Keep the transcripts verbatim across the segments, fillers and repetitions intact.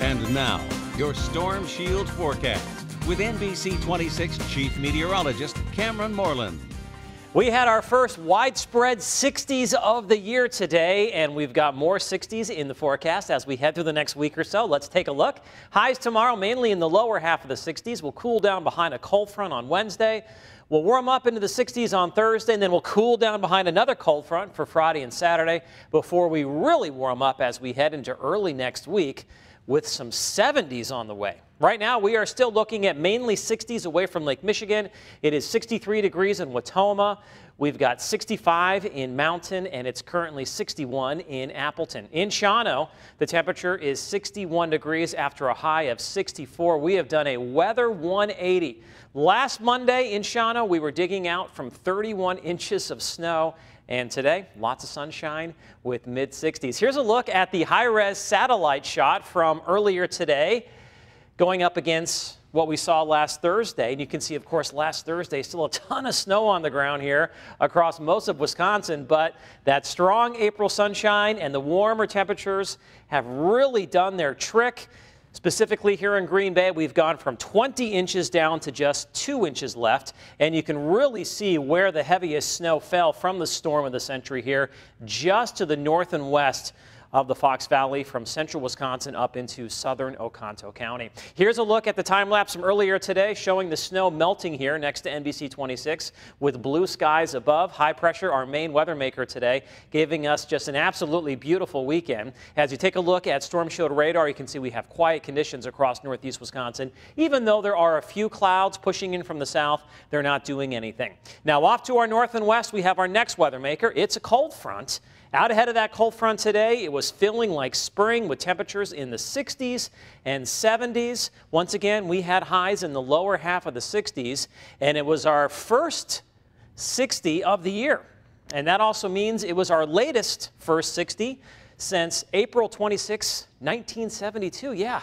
And now, your Storm Shield forecast with N B C twenty-six Chief Meteorologist Cameron Moreland. We had our first widespread sixties of the year today, and we've got more sixties in the forecast as we head through the next week or so. Let's take a look. Highs tomorrow mainly in the lower half of the sixties. We'll cool down behind a cold front on Wednesday. We'll warm up into the sixties on Thursday, and then we'll cool down behind another cold front for Friday and Saturday before we really warm up as we head into early next week with some seventies on the way. Right now, we are still looking at mainly sixties away from Lake Michigan. It is sixty-three degrees in Wautoma. We've got sixty-five in Mountain, and it's currently sixty-one in Appleton. In Shawano, the temperature is sixty-one degrees after a high of sixty-four. We have done a weather one eighty. Last Monday in Shawano, we were digging out from thirty-one inches of snow. And today, lots of sunshine with mid sixties. Here's a look at the high-res satellite shot from earlier today, going up against what we saw last Thursday. And you can see, of course, last Thursday, still a ton of snow on the ground here across most of Wisconsin. But that strong April sunshine and the warmer temperatures have really done their trick. Specifically here in Green Bay, we've gone from twenty inches down to just two inches left, and you can really see where the heaviest snow fell from the storm of the century here, just to the north and west of the Fox Valley from central Wisconsin up into southern Oconto County. Here's a look at the time lapse from earlier today showing the snow melting here next to N B C twenty-six with blue skies above. High pressure, our main weather maker today, giving us just an absolutely beautiful weekend. As you take a look at Storm Shield radar, you can see we have quiet conditions across northeast Wisconsin. Even though there are a few clouds pushing in from the south, they're not doing anything. Now off to our north and west, we have our next weather maker. It's a cold front. Out ahead of that cold front today, it was feeling like spring with temperatures in the sixties and seventies. Once again, we had highs in the lower half of the sixties, and it was our first sixty of the year. And that also means it was our latest first sixty since April twenty-sixth, nineteen seventy-two. Yeah,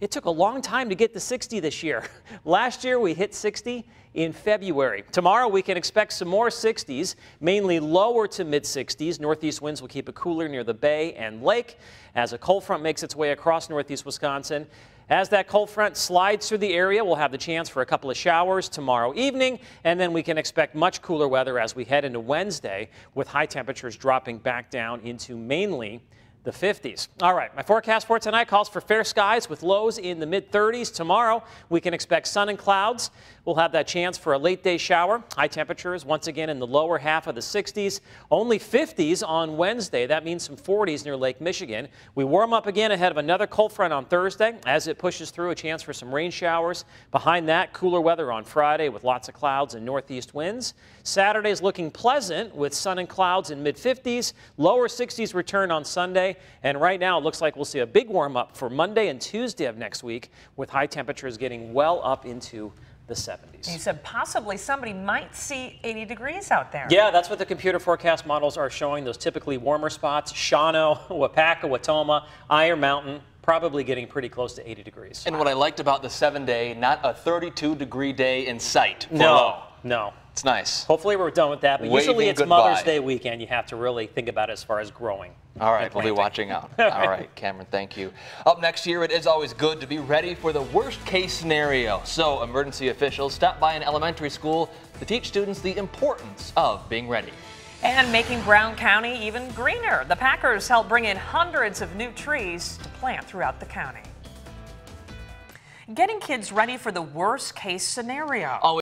it took a long time to get to sixty this year. Last year, we hit sixty in February. Tomorrow, we can expect some more sixties, mainly lower to mid sixties. Northeast winds will keep it cooler near the bay and lake as a cold front makes its way across northeast Wisconsin. As that cold front slides through the area, we'll have the chance for a couple of showers tomorrow evening, and then we can expect much cooler weather as we head into Wednesday with high temperatures dropping back down into mainly the fifties. All right, my forecast for tonight calls for fair skies with lows in the mid thirties. Tomorrow, we can expect sun and clouds. We'll have that chance for a late day shower. High temperatures once again in the lower half of the sixties. Only fifties on Wednesday. That means some forties near Lake Michigan. We warm up again ahead of another cold front on Thursday. As it pushes through, a chance for some rain showers. Behind that, cooler weather on Friday with lots of clouds and northeast winds. Saturday's looking pleasant with sun and clouds in mid fifties. Lower sixties return on Sunday. And right now, it looks like we'll see a big warm-up for Monday and Tuesday of next week, with high temperatures getting well up into the seventies. You said possibly somebody might see eighty degrees out there. Yeah, that's what the computer forecast models are showing, those typically warmer spots. Shawano, Waupaca, Wautoma, Iron Mountain, probably getting pretty close to eighty degrees. And what I liked about the seven-day, not a thirty-two degree day in sight. No, low. No. It's nice. Hopefully we're done with that, but Waving usually it's goodbye. Mother's Day weekend. You have to really think about it as far as growing. All right, we'll be watching out. All right, Cameron, thank you. Up next year, it is always good to be ready for the worst-case scenario. So emergency officials stop by an elementary school to teach students the importance of being ready. And making Brown County even greener. The Packers helped bring in hundreds of new trees to plant throughout the county. Getting kids ready for the worst-case scenario. Always